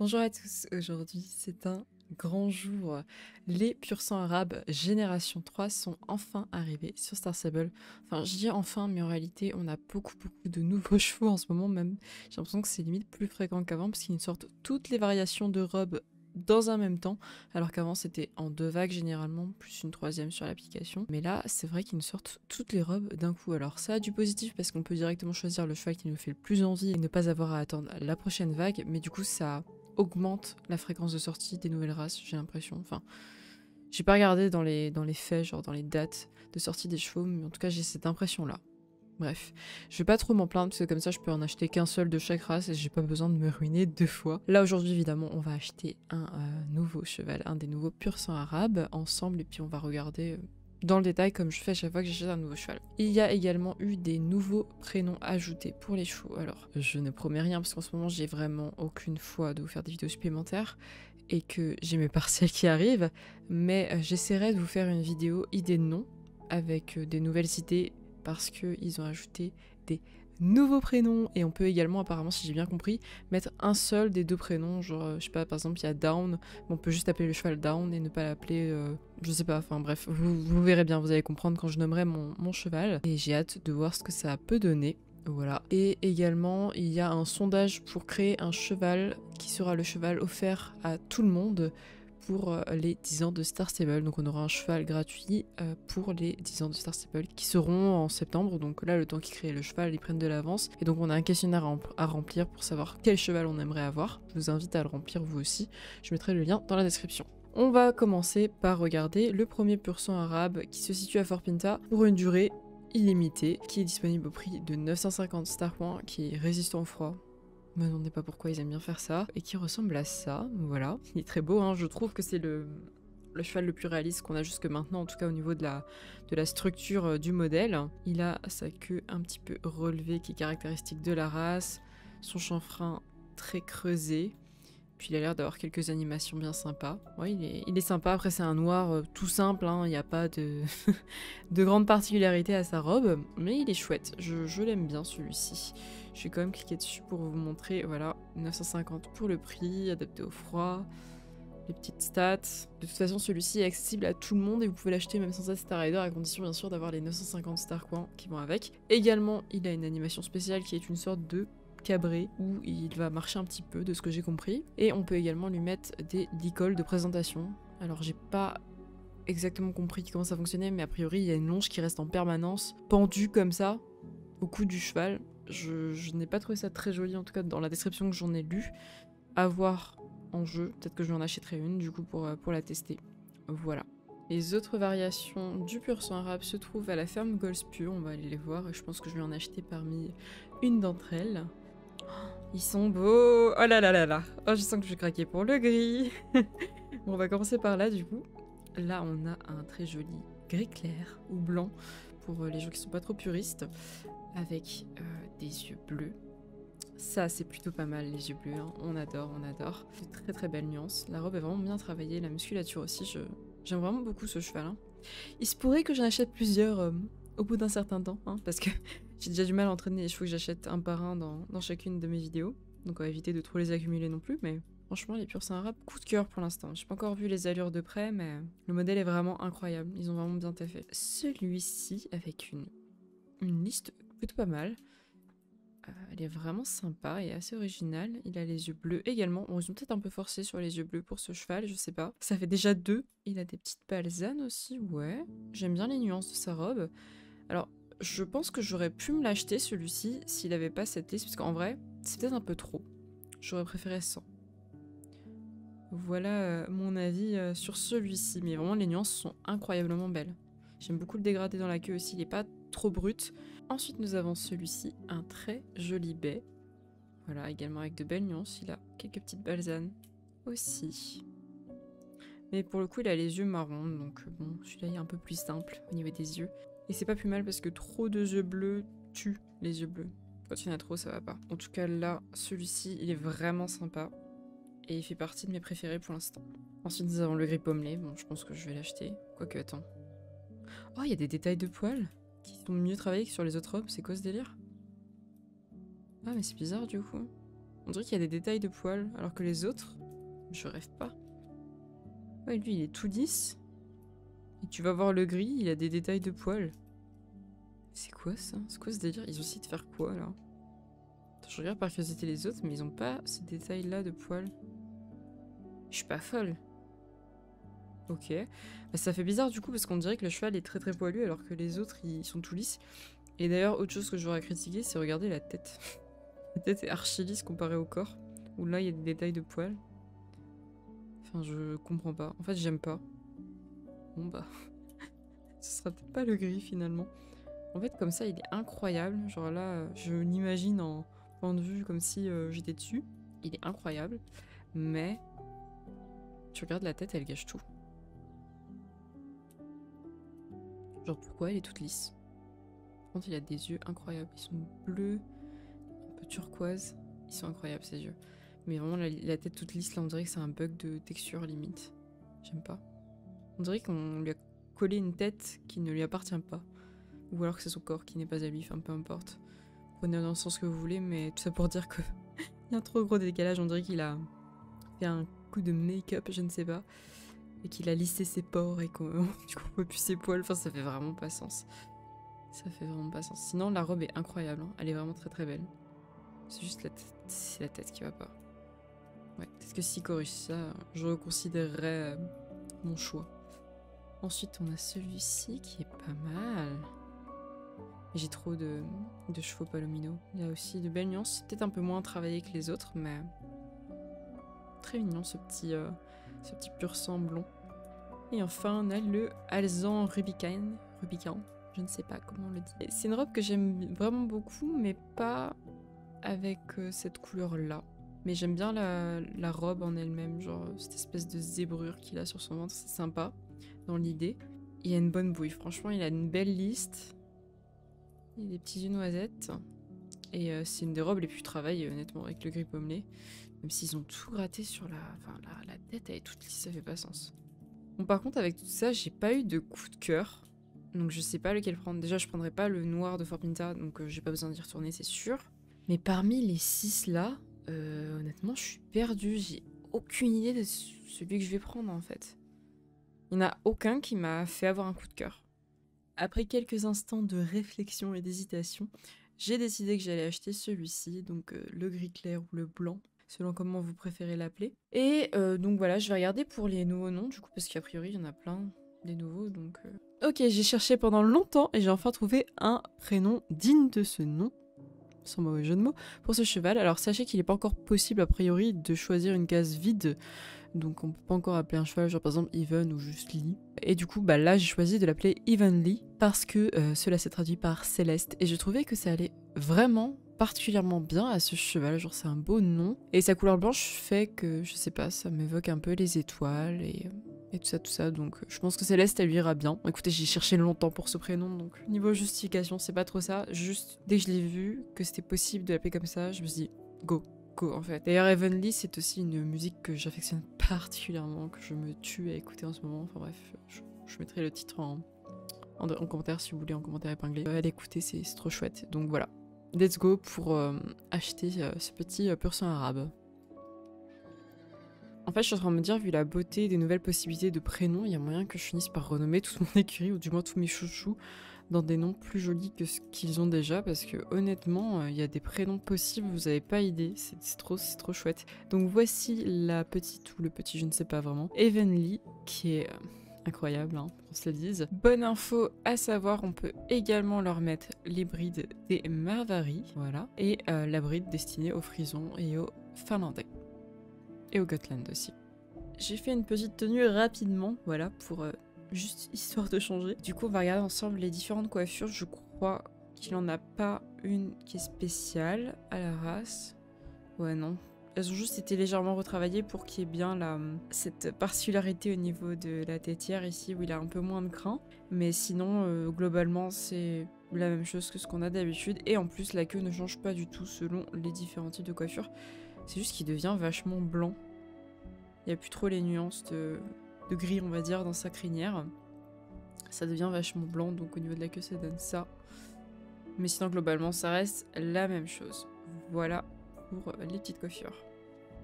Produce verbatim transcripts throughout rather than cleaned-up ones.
Bonjour à tous, aujourd'hui c'est un grand jour. Les Pur Sang Arabes Génération trois sont enfin arrivés sur Star Stable. Enfin je dis enfin, mais en réalité on a beaucoup beaucoup de nouveaux chevaux en ce moment même. J'ai l'impression que c'est limite plus fréquent qu'avant parce qu'ils sortent toutes les variations de robes dans un même temps, alors qu'avant c'était en deux vagues généralement, plus une troisième sur l'application. Mais là, c'est vrai qu'ils nous sortent toutes les robes d'un coup. Alors ça a du positif parce qu'on peut directement choisir le cheval qui nous fait le plus envie et ne pas avoir à attendre la prochaine vague, mais du coup ça augmente la fréquence de sortie des nouvelles races, j'ai l'impression. Enfin, j'ai pas regardé dans les, dans les faits, genre dans les dates de sortie des chevaux, mais en tout cas j'ai cette impression-là. Bref, je vais pas trop m'en plaindre parce que comme ça je peux en acheter qu'un seul de chaque race et j'ai pas besoin de me ruiner deux fois. Là aujourd'hui évidemment on va acheter un euh, nouveau cheval, un des nouveaux Pur Sang Arabes ensemble, et puis on va regarder dans le détail comme je fais chaque fois que j'achète un nouveau cheval. Il y a également eu des nouveaux prénoms ajoutés pour les chevaux. Alors je ne promets rien parce qu'en ce moment j'ai vraiment aucune foi de vous faire des vidéos supplémentaires et que j'ai mes parcelles qui arrivent, mais j'essaierai de vous faire une vidéo idée de nom avec des nouvelles idées, parce qu'ils ont ajouté des nouveaux prénoms et on peut également apparemment, si j'ai bien compris, mettre un seul des deux prénoms, genre je sais pas, par exemple il y a Down, on peut juste appeler le cheval Down et ne pas l'appeler euh, je sais pas, enfin bref, vous, vous verrez bien, vous allez comprendre quand je nommerai mon, mon cheval, et j'ai hâte de voir ce que ça peut donner. Voilà. Et également, il y a un sondage pour créer un cheval qui sera le cheval offert à tout le monde pour les dix ans de Star Stable. Donc on aura un cheval gratuit pour les dix ans de Star Stable qui seront en septembre, donc là le temps qu'ils créent le cheval ils prennent de l'avance, et donc on a un questionnaire à remplir pour savoir quel cheval on aimerait avoir. Je vous invite à le remplir vous aussi, je mettrai le lien dans la description. On va commencer par regarder le premier Pur Sang Arabe qui se situe à Fort Pinta pour une durée illimitée, qui est disponible au prix de neuf cent cinquante Star Points, qui est résistant au froid. Me demandez pas pourquoi ils aiment bien faire ça, et qui ressemble à ça, voilà. Il est très beau, hein. Je trouve que c'est le, le cheval le plus réaliste qu'on a jusque maintenant, en tout cas au niveau de la, de la structure du modèle. Il a sa queue un petit peu relevée, qui est caractéristique de la race, son chanfrein très creusé, puis il a l'air d'avoir quelques animations bien sympas. Ouais, il est, il est sympa, après c'est un noir tout simple, hein. Il n'y a pas de, de grande particularité à sa robe, mais il est chouette, je, je l'aime bien celui-ci. Je vais quand même cliquer dessus pour vous montrer, voilà, neuf cent cinquante pour le prix, adapté au froid, les petites stats. De toute façon, celui-ci est accessible à tout le monde et vous pouvez l'acheter même sans être Star Rider, à condition bien sûr d'avoir les neuf cent cinquante Star Coins qui vont avec. Également, il a une animation spéciale qui est une sorte de cabré où il va marcher un petit peu, de ce que j'ai compris. Et on peut également lui mettre des licoles de présentation. Alors, j'ai pas exactement compris comment ça fonctionnait, mais a priori, il y a une longe qui reste en permanence pendue comme ça au cou du cheval. Je, je n'ai pas trouvé ça très joli, en tout cas dans la description que j'en ai lu. À voir en jeu, peut-être que je lui en achèterai une du coup pour, pour la tester. Voilà. Les autres variations du Pur Sang Arabe se trouvent à la ferme Goldspur, on va aller les voir et je pense que je vais en acheter parmi une d'entre elles. Oh, ils sont beaux. Oh là là là là. Oh, je sens que je vais craquer pour le gris. Bon, on va commencer par là du coup. Là on a un très joli gris clair ou blanc pour les gens qui sont pas trop puristes, avec euh, des yeux bleus. Ça c'est plutôt pas mal, les yeux bleus, hein. On adore, on adore. C'est très très belle nuance, la robe est vraiment bien travaillée, la musculature aussi, je... j'aime vraiment beaucoup ce cheval, hein. Il se pourrait que j'en achète plusieurs euh, au bout d'un certain temps, hein, parce que j'ai déjà du mal à entraîner les chevaux que j'achète un par un dans, dans chacune de mes vidéos, donc on va éviter de trop les accumuler non plus, mais franchement les Pur Sang Arabes, coup de cœur pour l'instant. J'ai pas encore vu les allures de près, mais le modèle est vraiment incroyable, ils ont vraiment bien taffé. Celui-ci avec une... une liste plutôt pas mal. Euh, elle est vraiment sympa et assez originale. Il a les yeux bleus également. Bon, ils ont peut-être un peu forcé sur les yeux bleus pour ce cheval, je sais pas. Ça fait déjà deux. Il a des petites palzanes aussi, ouais. J'aime bien les nuances de sa robe. Alors, je pense que j'aurais pu me l'acheter celui-ci s'il avait pas cette liste, parce qu'en vrai, c'est peut-être un peu trop. J'aurais préféré cent. Voilà euh, mon avis euh, sur celui-ci. Mais vraiment, les nuances sont incroyablement belles. J'aime beaucoup le dégradé dans la queue aussi, il est pas trop brut. Ensuite nous avons celui-ci, un très joli bai. Voilà, également avec de belles nuances, il a quelques petites balzanes aussi. Mais pour le coup il a les yeux marrons, donc bon, celui-là il est un peu plus simple au niveau des yeux. Et c'est pas plus mal parce que trop de yeux bleus tue les yeux bleus. Quand il y en a trop ça va pas. En tout cas là, celui-ci il est vraiment sympa. Et il fait partie de mes préférés pour l'instant. Ensuite nous avons le gris pommelé, bon je pense que je vais l'acheter. Quoique attends. Oh, il y a des détails de poils qui sont mieux travaillés que sur les autres robes, c'est quoi ce délire? Ah mais c'est bizarre du coup. On dirait qu'il y a des détails de poils, alors que les autres, je rêve pas. Ouais, lui, il est tout lisse. Et tu vas voir le gris, il a des détails de poils. C'est quoi ça? C'est quoi ce délire? Ils ont essayé de faire quoi, là? Attends, je regarde par curiosité les autres, mais ils ont pas ces détails-là de poils. Je suis pas folle. Ok. Bah, ça fait bizarre, du coup, parce qu'on dirait que le cheval est très très poilu, alors que les autres, ils sont tout lisses. Et d'ailleurs, autre chose que j'aurais critiqué, c'est regarder la tête. La tête est archi lisse comparée au corps, où là, il y a des détails de poils. Enfin, je comprends pas. En fait, j'aime pas. Bon bah... ce sera peut-être pas le gris, finalement. En fait, comme ça, il est incroyable. Genre là, je l'imagine en point de vue comme si euh, j'étais dessus. Il est incroyable. Mais... tu regardes la tête, elle gâche tout. Genre, pourquoi elle est toute lisse? Par contre, il a des yeux incroyables. Ils sont bleus, un peu turquoise. Ils sont incroyables, ces yeux. Mais vraiment, la, la tête toute lisse, là, on dirait que c'est un bug de texture, limite. J'aime pas. On dirait qu'on lui a collé une tête qui ne lui appartient pas. Ou alors que c'est son corps qui n'est pas à lui, enfin, peu importe. Prenez dans le sens que vous voulez, mais tout ça pour dire qu'il y a un trop gros décalage. On dirait qu'il a fait un coup de make-up, je ne sais pas. Et qu'il a lissé ses pores et qu'on voit plus ses poils. Enfin, ça fait vraiment pas sens. Ça fait vraiment pas sens. Sinon, la robe est incroyable. Hein. Elle est vraiment très très belle. C'est juste la tête, c'est la tête qui va pas. Ouais, peut-être que s'il corrige ça, je reconsidérerais mon choix. Ensuite, on a celui-ci qui est pas mal. J'ai trop de, de chevaux palomino. Il y a aussi de belles nuances. Peut-être un peu moins travaillé que les autres, mais très mignon ce petit, euh, ce petit pur sang blond. Et enfin, on a le Alzan Rubican. Rubican. Je ne sais pas comment on le dit. C'est une robe que j'aime vraiment beaucoup, mais pas avec euh, cette couleur-là. Mais j'aime bien la, la robe en elle-même, genre cette espèce de zébrure qu'il a sur son ventre, c'est sympa dans l'idée. Il a une bonne bouille, franchement, il a une belle liste. Il a des petits yeux noisettes. Et euh, c'est une des robes les plus travaillées, honnêtement, avec le gris pommelé. Même s'ils ont tout gratté sur la, enfin, la, la tête, elle est toute lisse, ça fait pas sens. Bon, par contre, avec tout ça, j'ai pas eu de coup de cœur. Donc je sais pas lequel prendre. Déjà, je prendrai pas le noir de Fort Pinta, donc euh, j'ai pas besoin d'y retourner, c'est sûr. Mais parmi les six là, euh, honnêtement, je suis perdue. J'ai aucune idée de celui que je vais prendre, en fait. Il n'y en a aucun qui m'a fait avoir un coup de cœur. Après quelques instants de réflexion et d'hésitation, j'ai décidé que j'allais acheter celui-ci, donc euh, le gris clair ou le blanc, selon comment vous préférez l'appeler. Et euh, donc voilà, je vais regarder pour les nouveaux noms, du coup, parce qu'a priori, il y en a plein des nouveaux, donc... Euh... Ok, j'ai cherché pendant longtemps et j'ai enfin trouvé un prénom digne de ce nom, sans mauvais jeu de mots, pour ce cheval. Alors sachez qu'il n'est pas encore possible a priori de choisir une case vide, donc on ne peut pas encore appeler un cheval genre par exemple Even ou juste Lee. Et du coup bah là j'ai choisi de l'appeler Evenly parce que euh, cela s'est traduit par Céleste et je trouvais que ça allait vraiment particulièrement bien à ce cheval, genre c'est un beau nom. Et sa couleur blanche fait que, je sais pas, ça m'évoque un peu les étoiles et... et tout ça, tout ça, donc je pense que Céleste, elle lui ira bien. Écoutez, j'ai cherché longtemps pour ce prénom, donc niveau justification, c'est pas trop ça. Juste, dès que je l'ai vu, que c'était possible de l'appeler comme ça, je me suis dit, go, go, en fait. D'ailleurs, Heavenly, c'est aussi une musique que j'affectionne particulièrement, que je me tue à écouter en ce moment. Enfin bref, je, je mettrai le titre en, en, en commentaire, si vous voulez, en commentaire épinglé. Euh, à l'écouter, c'est trop chouette. Donc voilà, let's go pour euh, acheter euh, ce petit euh, Pur Sang Arabe. En fait, je suis en train de me dire, vu la beauté des nouvelles possibilités de prénoms, il y a moyen que je finisse par renommer toute mon écurie, ou du moins tous mes chouchous, dans des noms plus jolis que ce qu'ils ont déjà, parce que honnêtement, il y a des prénoms possibles, vous n'avez pas idée, c'est trop, c'est trop chouette. Donc voici la petite, ou le petit, je ne sais pas vraiment, Evenly, qui est... incroyable, hein, on se le dise. Bonne info à savoir, on peut également leur mettre les brides des Marvary, voilà, et euh, la bride destinée aux Frisons et aux Finlandais. Et au Gotland aussi. J'ai fait une petite tenue rapidement, voilà, pour euh, juste histoire de changer. Du coup, on va regarder ensemble les différentes coiffures. Je crois qu'il n'en a pas une qui est spéciale à la race. Ouais, non. Elles ont juste été légèrement retravaillées pour qu'il y ait bien la, cette particularité au niveau de la têtière ici, où il a un peu moins de crin. Mais sinon, euh, globalement, c'est... la même chose que ce qu'on a d'habitude, et en plus la queue ne change pas du tout selon les différents types de coiffure. C'est juste qu'il devient vachement blanc. Il n'y a plus trop les nuances de, de gris, on va dire, dans sa crinière. Ça devient vachement blanc, donc au niveau de la queue ça donne ça. Mais sinon globalement ça reste la même chose. Voilà pour les petites coiffures.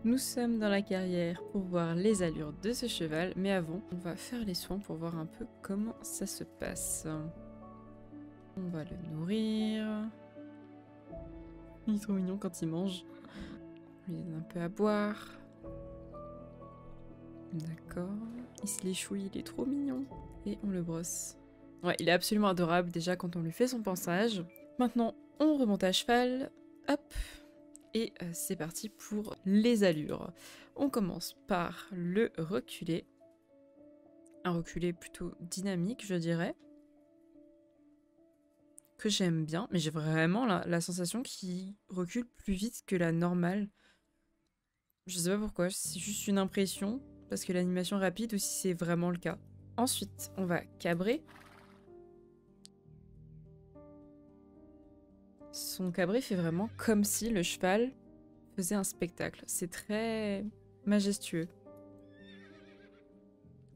Nous sommes dans la carrière pour voir les allures de ce cheval, mais avant, on va faire les soins pour voir un peu comment ça se passe. On va le nourrir. Il est trop mignon quand il mange. On lui donne un peu à boire. D'accord. Il se l'échouille, il est trop mignon. Et on le brosse. Ouais, il est absolument adorable déjà quand on lui fait son pansage. Maintenant, on remonte à cheval. Hop. Et c'est parti pour les allures. On commence par le reculé. Un reculé plutôt dynamique, je dirais. Que j'aime bien, mais j'ai vraiment la, la sensation qu'il recule plus vite que la normale. Je sais pas pourquoi, c'est juste une impression, parce que l'animation rapide aussi c'est vraiment le cas. Ensuite, on va cabrer. Son cabré fait vraiment comme si le cheval faisait un spectacle. C'est très majestueux.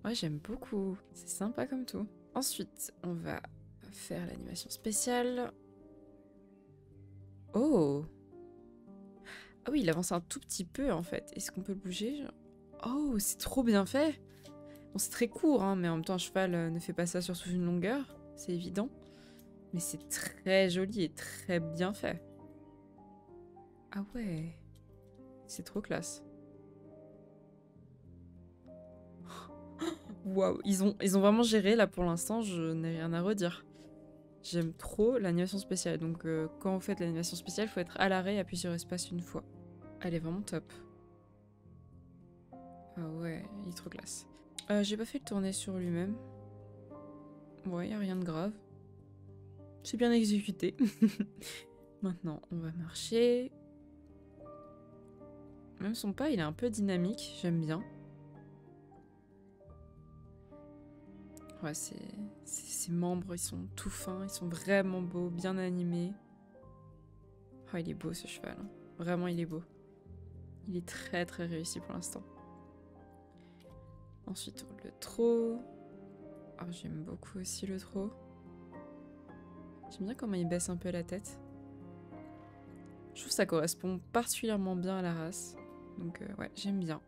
Ouais, j'aime beaucoup. C'est sympa comme tout. Ensuite, on va faire l'animation spéciale. Oh! Ah oui, il avance un tout petit peu en fait. Est-ce qu'on peut le bouger? Oh, c'est trop bien fait! Bon, c'est très court, hein, mais en même temps, un cheval ne fait pas ça sur toute une longueur. C'est évident. Mais c'est très joli et très bien fait. Ah ouais. C'est trop classe. Waouh, ils ont, ils ont vraiment géré là pour l'instant, je n'ai rien à redire. J'aime trop l'animation spéciale. Donc euh, quand vous faites l'animation spéciale, il faut être à l'arrêt et appuyer sur espace une fois. Elle est vraiment top. Ah ouais, il est trop classe. Euh, J'ai pas fait le tourner sur lui-même. Ouais, il n'y a rien de grave. C'est bien exécuté. Maintenant, on va marcher. Même son pas, il est un peu dynamique. J'aime bien. Ouais, c'est... Ses membres, ils sont tout fins. Ils sont vraiment beaux, bien animés. Oh, il est beau ce cheval. Hein. Vraiment, il est beau. Il est très très réussi pour l'instant. Ensuite, on le trot. Oh, j'aime beaucoup aussi le trot. J'aime bien comment il baisse un peu la tête. Je trouve que ça correspond particulièrement bien à la race. Donc euh, ouais, j'aime bien.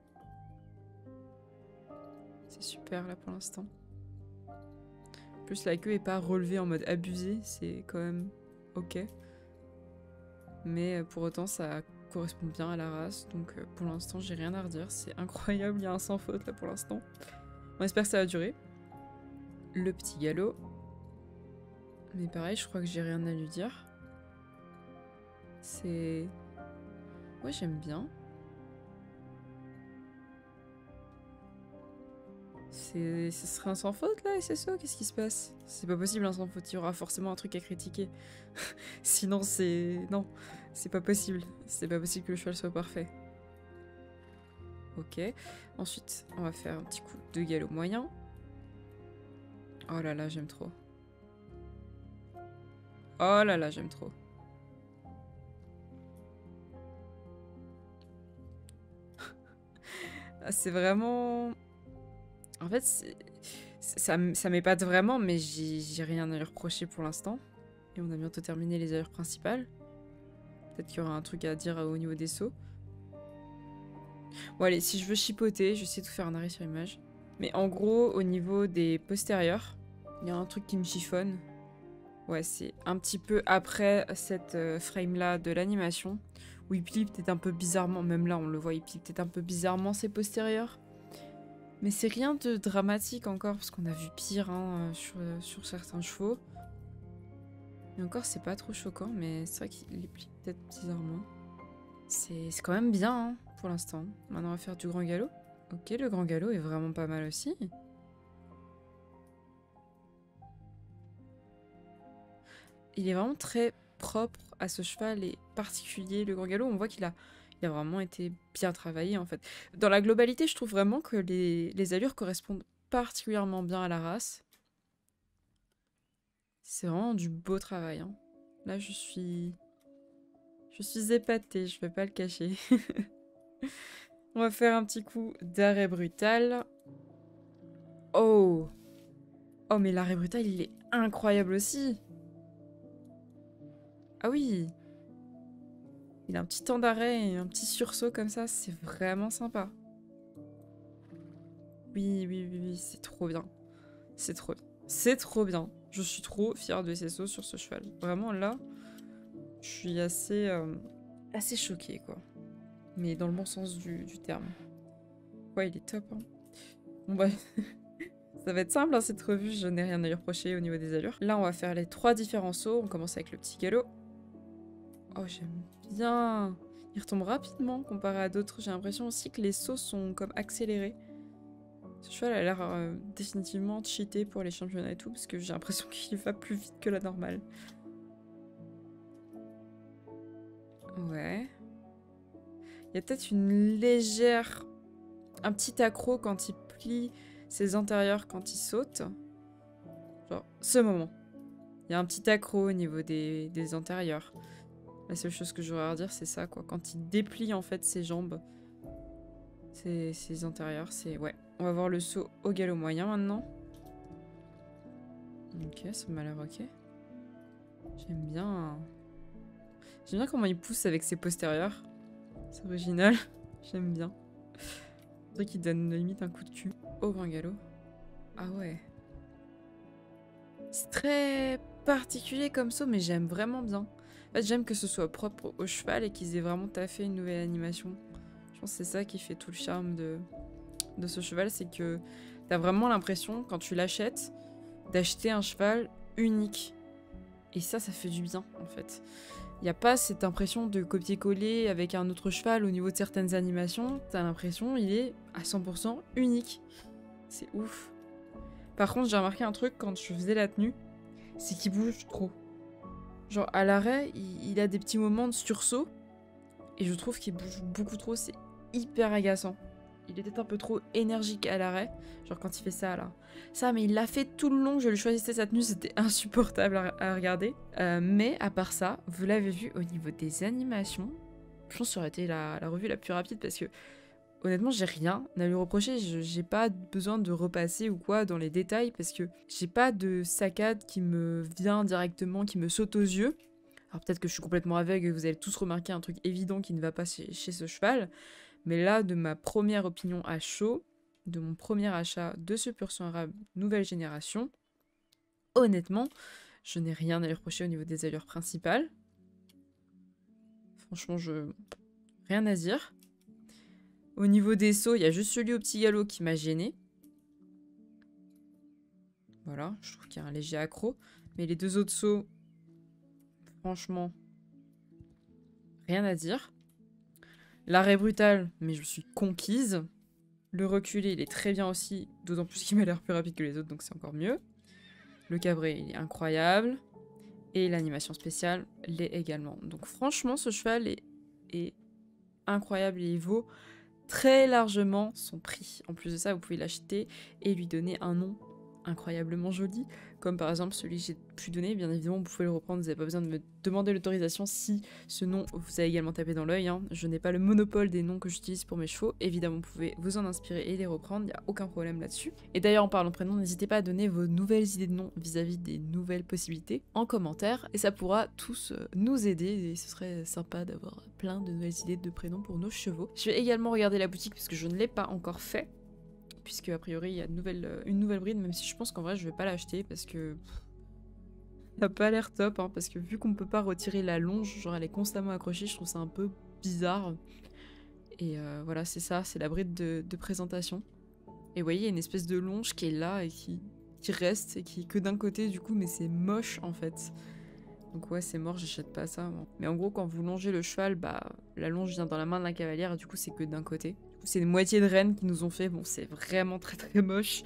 C'est super là pour l'instant. En plus la queue est pas relevée en mode abusé, c'est quand même ok. Mais pour autant ça correspond bien à la race, donc euh, pour l'instant j'ai rien à redire. C'est incroyable, il y a un sans faute là pour l'instant. On espère que ça va durer. Le petit galop. Mais pareil, je crois que j'ai rien à lui dire. C'est... Ouais, j'aime bien. C'est... Ce serait un sans faute, là, S S O? Qu'est-ce qui se passe? C'est pas possible, un sans faute. Il y aura forcément un truc à critiquer. Sinon, c'est... Non, c'est pas possible. C'est pas possible que le cheval soit parfait. Ok. Ensuite, on va faire un petit coup de galop moyen. Oh là là, j'aime trop. Oh là là, j'aime trop. C'est vraiment... En fait, c'est... ça, ça m'épate vraiment, mais j'ai rien à lui reprocher pour l'instant. Et on a bientôt terminé les allures principales. Peut-être qu'il y aura un truc à dire au niveau des sauts. Bon allez, si je veux chipoter, je sais tout faire un arrêt sur image. Mais en gros, au niveau des postérieurs, il y a un truc qui me chiffonne. Ouais, c'est un petit peu après cette frame-là de l'animation, où il plie peut-être un peu bizarrement, même là on le voit, il plie peut-être un peu bizarrement ses postérieurs. Mais c'est rien de dramatique encore, parce qu'on a vu pire hein, sur, sur certains chevaux. Et encore, c'est pas trop choquant, mais c'est vrai qu'il les plie peut-être bizarrement. C'est quand même bien hein, pour l'instant. Maintenant, on va faire du grand galop. Ok, le grand galop est vraiment pas mal aussi. Il est vraiment très propre à ce cheval et particulier. Le grand galop, on voit qu'il a, il a vraiment été bien travaillé en fait. Dans la globalité, je trouve vraiment que les, les allures correspondent particulièrement bien à la race. C'est vraiment du beau travail. Hein. Là, je suis... Je suis épatée, je vais pas le cacher. On va faire un petit coup d'arrêt brutal. Oh! Oh, mais l'arrêt brutal, il est incroyable aussi! Ah oui! Il a un petit temps d'arrêt et un petit sursaut comme ça, c'est vraiment sympa. Oui, oui, oui, oui, c'est trop bien. C'est trop bien. C'est trop bien. Je suis trop fière de S S O sur ce cheval. Vraiment, là, je suis assez, euh, assez choquée, quoi. Mais dans le bon sens du, du terme. Ouais, il est top, hein. Bon, bah, ça va être simple, hein, cette revue. Je n'ai rien à lui reprocher au niveau des allures. Là, on va faire les trois différents sauts. On commence avec le petit galop. Oh, j'aime bien. Il retombe rapidement comparé à d'autres. J'ai l'impression aussi que les sauts sont comme accélérés. Ce cheval a l'air euh, définitivement cheaté pour les championnats et tout, parce que j'ai l'impression qu'il va plus vite que la normale. Ouais. Il y a peut-être une légère... un petit accro quand il plie ses antérieurs quand il saute. Genre, ce moment. Il y a un petit accro au niveau des, des antérieurs. La seule chose que j'aurais à redire, c'est ça, quoi. Quand il déplie, en fait, ses jambes... Ses, ses antérieurs, c'est... Ouais. On va voir le saut au galop moyen maintenant. Ok, ça m'a l'air ok. J'aime bien... J'aime bien comment il pousse avec ses postérieurs. C'est original. J'aime bien. C'est vrai qu'il donne limite un coup de cul au grand galop. Ah ouais. C'est très particulier comme saut, mais j'aime vraiment bien. En fait, j'aime que ce soit propre au cheval et qu'ils aient vraiment taffé une nouvelle animation. C'est ça qui fait tout le charme de, de ce cheval, c'est que t'as vraiment l'impression, quand tu l'achètes, d'acheter un cheval unique. Et ça, ça fait du bien, en fait. Il n'y a pas cette impression de copier-coller avec un autre cheval au niveau de certaines animations. T'as l'impression il est à cent pour cent unique. C'est ouf. Par contre, j'ai remarqué un truc quand je faisais la tenue, c'est qu'il bouge trop. Genre, à l'arrêt, il, il a des petits moments de sursaut, et je trouve qu'il bouge beaucoup trop, c'est hyper agaçant. Il était un peu trop énergique à l'arrêt, genre quand il fait ça là. Ça, mais il l'a fait tout le long, je le choisissais sa tenue, c'était insupportable à regarder. Euh, mais à part ça, vous l'avez vu au niveau des animations, je pense que ça aurait été la, la revue la plus rapide parce que honnêtement, j'ai rien à lui reprocher, j'ai pas besoin de repasser ou quoi dans les détails parce que j'ai pas de saccade qui me vient directement, qui me saute aux yeux. Alors peut-être que je suis complètement aveugle et vous allez tous remarquer un truc évident qui ne va pas chez, chez ce cheval. Mais là, de ma première opinion à chaud, de mon premier achat de ce Pur Sang Arabe nouvelle génération, honnêtement, je n'ai rien à lui reprocher au niveau des allures principales. Franchement, je... rien à dire. Au niveau des sauts, il y a juste celui au petit galop qui m'a gêné. Voilà, je trouve qu'il y a un léger accro. Mais les deux autres sauts... Franchement, rien à dire. L'arrêt brutal, mais je suis conquise. Le reculé, il est très bien aussi, d'autant plus qu'il m'a l'air plus rapide que les autres, donc c'est encore mieux. Le cabré, il est incroyable. Et l'animation spéciale l'est également. Donc franchement, ce cheval est, est incroyable et il vaut très largement son prix. En plus de ça, vous pouvez l'acheter et lui donner un nom incroyablement joli, comme par exemple celui que j'ai pu donner, bien évidemment vous pouvez le reprendre, vous n'avez pas besoin de me demander l'autorisation si ce nom vous a également tapé dans l'œil, hein. Je n'ai pas le monopole des noms que j'utilise pour mes chevaux, évidemment vous pouvez vous en inspirer et les reprendre, il n'y a aucun problème là-dessus. Et d'ailleurs en parlant de prénom, n'hésitez pas à donner vos nouvelles idées de noms vis-à-vis des nouvelles possibilités en commentaire, et ça pourra tous nous aider, et ce serait sympa d'avoir plein de nouvelles idées de prénoms pour nos chevaux. Je vais également regarder la boutique parce que je ne l'ai pas encore fait, puisque a priori il y a de nouvelles, une nouvelle bride, même si je pense qu'en vrai je vais pas l'acheter parce que ça n'a pas l'air top, hein, parce que vu qu'on peut pas retirer la longe, genre elle est constamment accrochée, je trouve ça un peu bizarre. Et euh, voilà, c'est ça, c'est la bride de, de présentation. Et vous voyez, il y a une espèce de longe qui est là et qui, qui reste et qui que d'un côté du coup, mais c'est moche en fait. Donc ouais, c'est mort, j'achète pas ça. Bon. Mais en gros, quand vous longez le cheval, bah la longe vient dans la main de la cavalière et du coup c'est que d'un côté. C'est une moitié de rennes qui nous ont fait, bon c'est vraiment très très moche,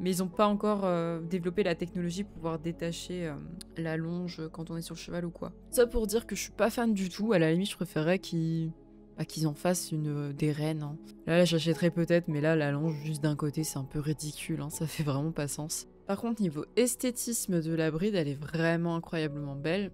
mais ils n'ont pas encore euh, développé la technologie pour pouvoir détacher euh, la longe quand on est sur le cheval ou quoi. Ça pour dire que je suis pas fan du tout, à la limite je préférerais qu'ils bah, qu'ils en fassent une, euh, des rennes. Hein. Là, là j'achèterais peut-être, mais là la longe juste d'un côté c'est un peu ridicule, hein, ça fait vraiment pas sens. Par contre niveau esthétisme de la bride, elle est vraiment incroyablement belle,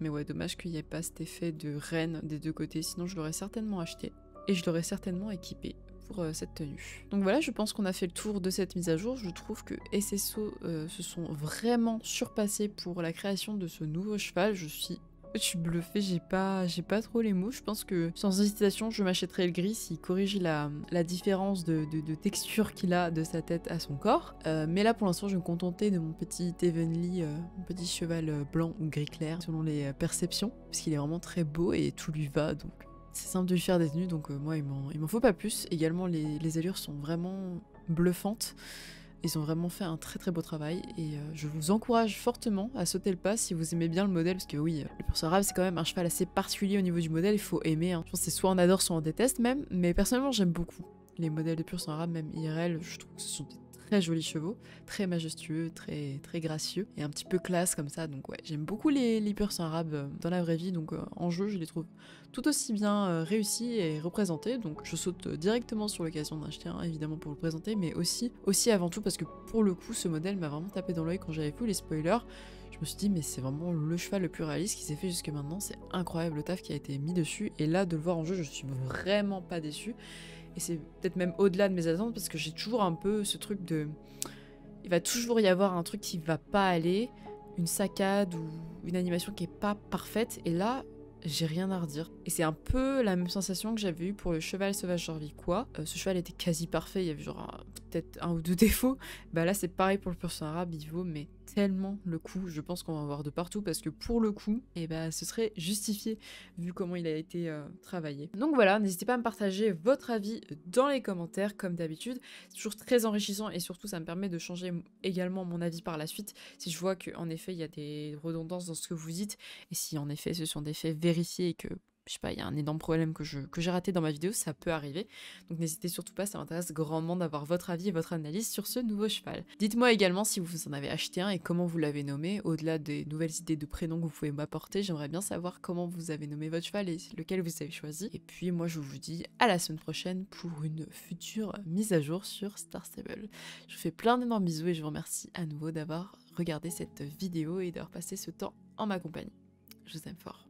mais ouais dommage qu'il n'y ait pas cet effet de rennes des deux côtés, sinon je l'aurais certainement acheté. Et je l'aurais certainement équipé pour euh, cette tenue. Donc voilà, je pense qu'on a fait le tour de cette mise à jour. Je trouve que S S O euh, se sont vraiment surpassés pour la création de ce nouveau cheval. Je suis Je suis bluffée, j'ai pas, j'ai pas trop les mots. Je pense que sans hésitation, je m'achèterai le gris s'il corrige la, la différence de, de, de texture qu'il a de sa tête à son corps. Euh, mais là, pour l'instant, je vais me contenter de mon petit Evenly, euh, mon petit cheval blanc ou gris clair, selon les perceptions, parce qu'il est vraiment très beau et tout lui va, donc c'est simple de lui faire des tenues. Donc euh, moi, il m'en faut pas plus. Également, les, les allures sont vraiment bluffantes. Ils ont vraiment fait un très très beau travail et euh, je vous encourage fortement à sauter le pas si vous aimez bien le modèle, parce que oui, euh, le Pur Sang Arabe c'est quand même un cheval assez particulier au niveau du modèle, il faut aimer, hein. Je pense que c'est soit on adore, soit on déteste même, mais personnellement j'aime beaucoup les modèles de Pur Sang Arabe, même I R L, je trouve que ce sont des très jolis chevaux, très majestueux, très très gracieux et un petit peu classe comme ça, donc ouais, j'aime beaucoup les, les Pur Sang Arabe euh, dans la vraie vie, donc euh, en jeu je les trouve tout aussi bien euh, réussis et représentés, donc je saute directement sur l'occasion d'acheter un, évidemment pour le présenter, mais aussi, aussi avant tout parce que pour le coup ce modèle m'a vraiment tapé dans l'œil quand j'avais vu les spoilers, je me suis dit mais c'est vraiment le cheval le plus réaliste qui s'est fait jusque maintenant, c'est incroyable le taf qui a été mis dessus, et là de le voir en jeu je suis vraiment pas déçue. Et c'est peut-être même au-delà de mes attentes parce que j'ai toujours un peu ce truc de... Il va toujours y avoir un truc qui va pas aller, une saccade ou une animation qui est pas parfaite. Et là, j'ai rien à redire. Et c'est un peu la même sensation que j'avais eue pour le cheval sauvage Jorvikois. Euh, ce cheval était quasi parfait, il y avait genre peut-être un ou deux défauts. Bah là, c'est pareil pour le Pur Sang Arabe, il vaut mais tellement le coup. Je pense qu'on va en voir de partout parce que pour le coup, eh bah, ce serait justifié vu comment il a été euh, travaillé. Donc voilà, n'hésitez pas à me partager votre avis dans les commentaires comme d'habitude. C'est toujours très enrichissant et surtout ça me permet de changer également mon avis par la suite si je vois qu'en effet il y a des redondances dans ce que vous dites et si en effet ce sont des faits vérifiés et que... je sais pas, il y a un énorme problème que je, que j'ai raté dans ma vidéo, ça peut arriver. Donc n'hésitez surtout pas, ça m'intéresse grandement d'avoir votre avis et votre analyse sur ce nouveau cheval. Dites-moi également si vous en avez acheté un et comment vous l'avez nommé. Au-delà des nouvelles idées de prénoms que vous pouvez m'apporter, j'aimerais bien savoir comment vous avez nommé votre cheval et lequel vous avez choisi. Et puis moi je vous dis à la semaine prochaine pour une future mise à jour sur Star Stable. Je vous fais plein d'énormes bisous et je vous remercie à nouveau d'avoir regardé cette vidéo et d'avoir passé ce temps en ma compagnie. Je vous aime fort.